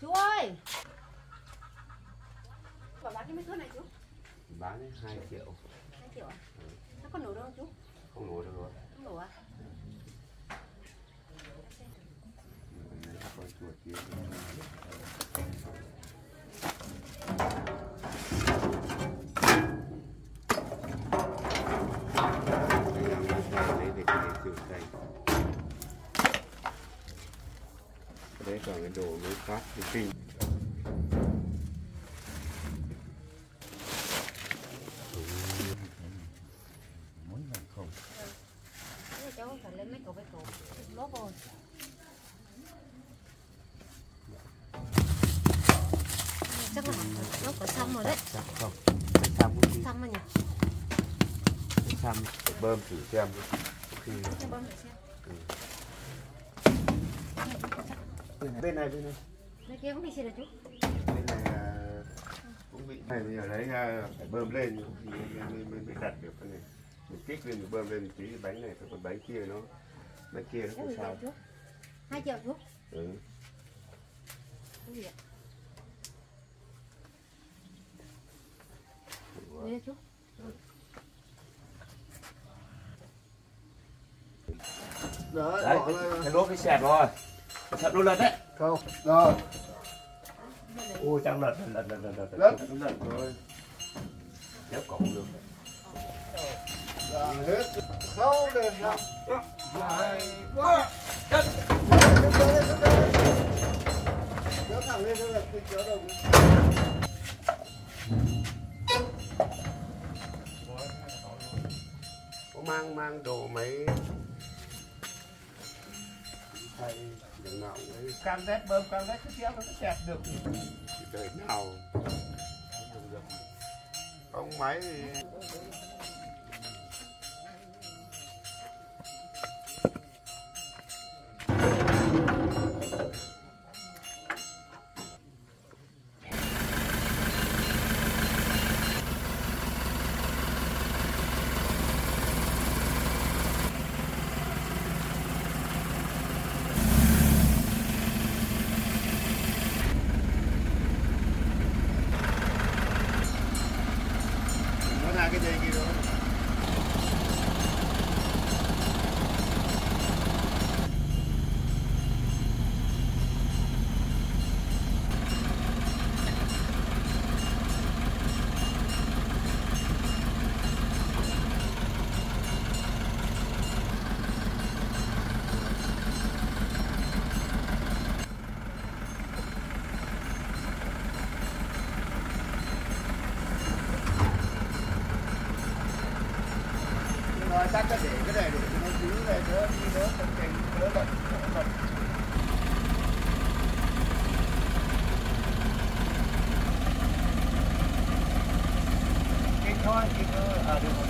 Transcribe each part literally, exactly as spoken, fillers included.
Chú ơi, bảo bán cái mấy thước này chú. Bán đến hai triệu. Hai triệu à? Ừ. Nó có nổ đâu chú? Không nổ đâu rồi. Không nổ à? Đấy còn cái đồ mới phát thì kinh. Muốn làm không? Ừ. Cháu phải lên mấy cổ mấy cổ lốp rồi. Chắc là nó có xong rồi đấy. Chắc không? Xong rồi nhỉ? Xong bơm thử xem. Khi bơm thử xem. Bên này bên này. Bên kia cũng bị xịt rồi chú. Bên này cũng bị. Này bây giờ lấy ra phải bơm lên thì mới đặt được cái này. Mình kích lên mình bơm lên một tí cái bánh này, còn bánh kia nó bánh kia nó không sao. Hai triệu chú. Ừ. Đấy chú. Đấy, cái lốp bị xẹp rồi. Thật luôn lật đấy. Không. Rồi. Ôi chẳng lật lật lật lật lật. Lật lật rồi. Kéo cổng được. Rồi hết. Không được đâu. Lại quá. Chân. Kéo thẳng lên cho lật cái kéo đầu. Có mang mang đồ mấy thầy đừng nào đấy cam rét bơm cam rét cứ kéo nó cứ sẹt được thì đời nào ông máy thì ta có để cái này để cho nó giữ này đỡ đi đỡ công trình đỡ lật đỡ lật. Kinh thôi kinh thôi à được rồi.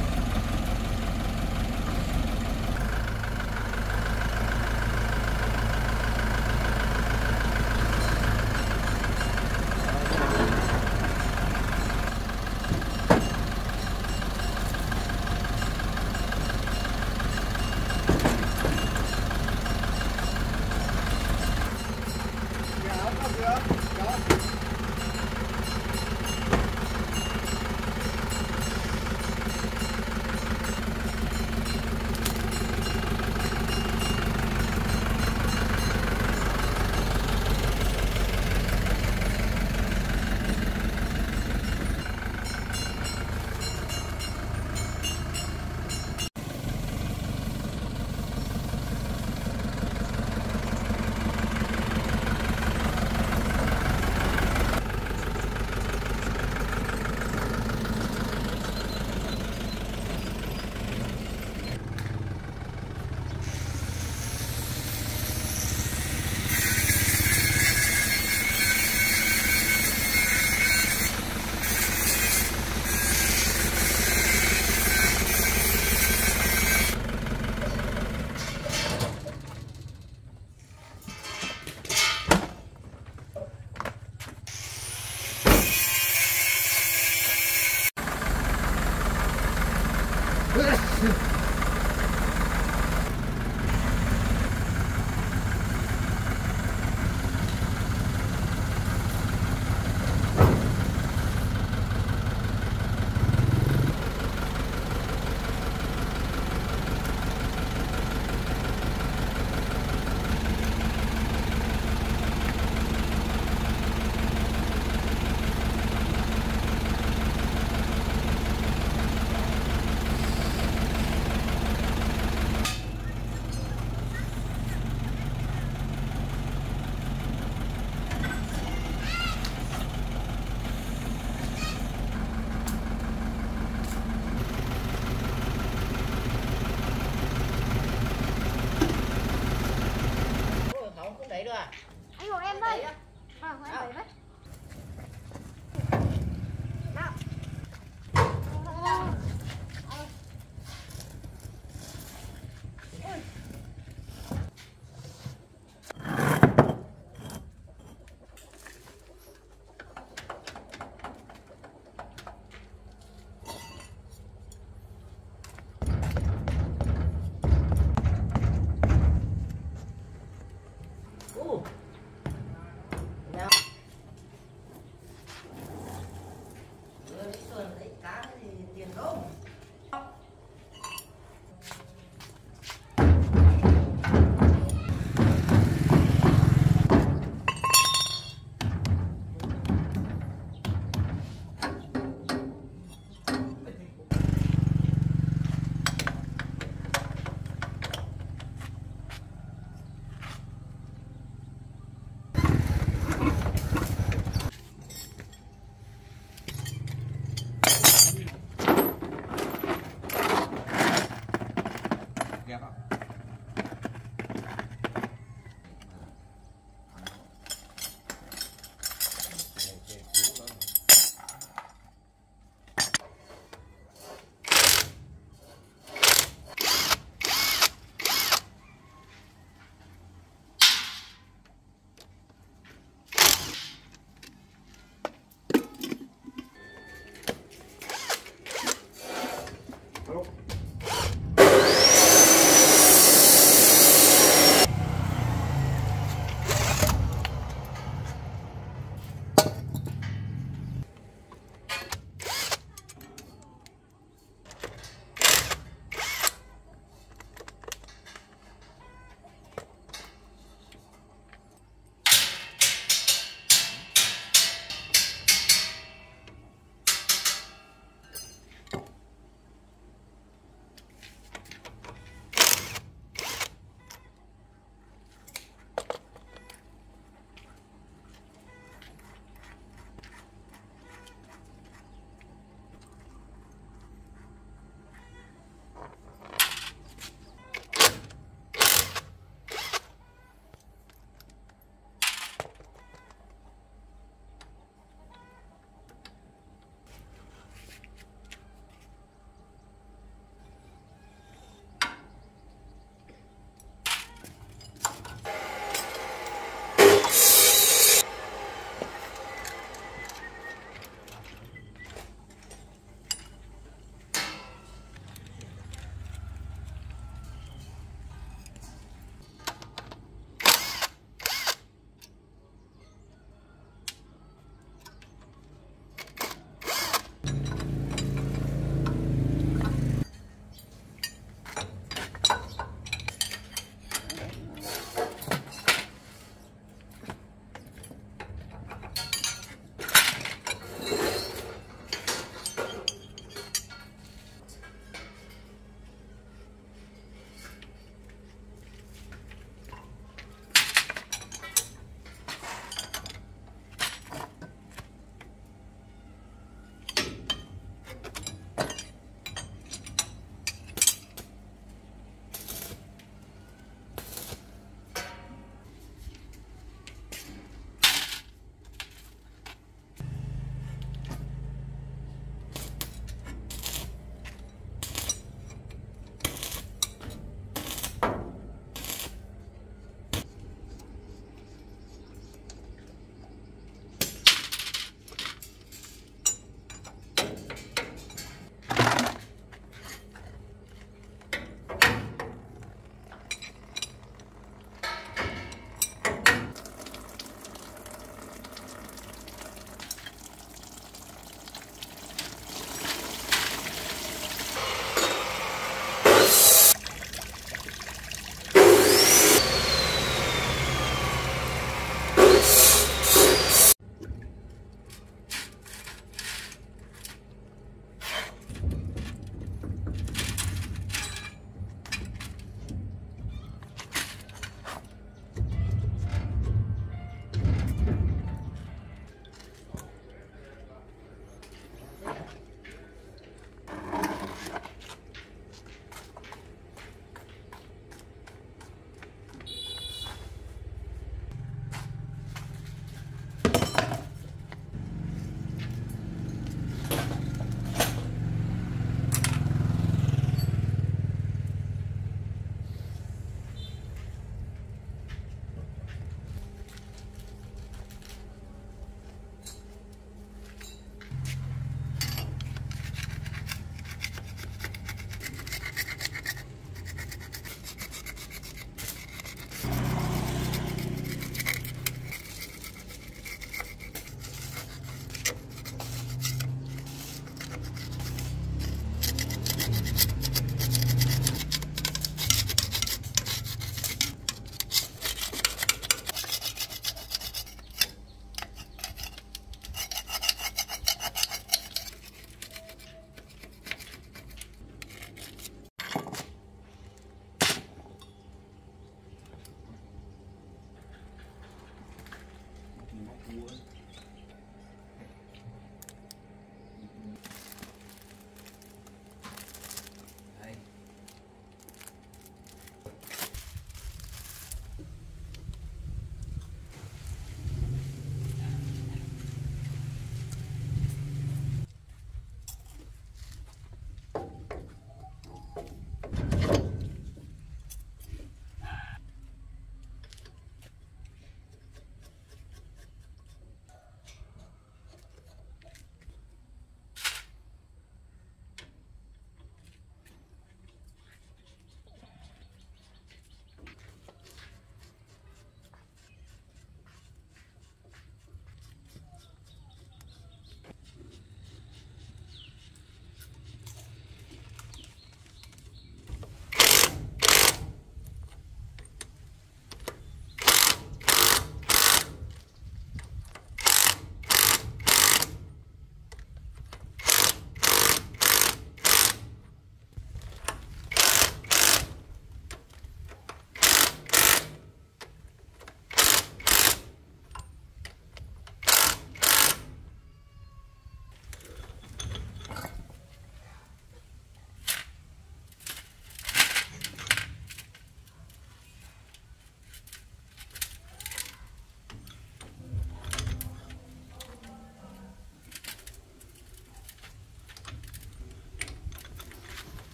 Anh hộ em đây. À, hộ em đấy. Nào.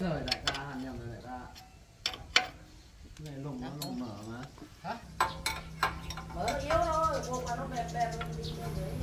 Trời đại ca, hàn nhầm rồi đại ca. Cái này lồng nó lồng mở mà. Hả? Mở nó yếu thôi, buộc mà nó đẹp đẹp.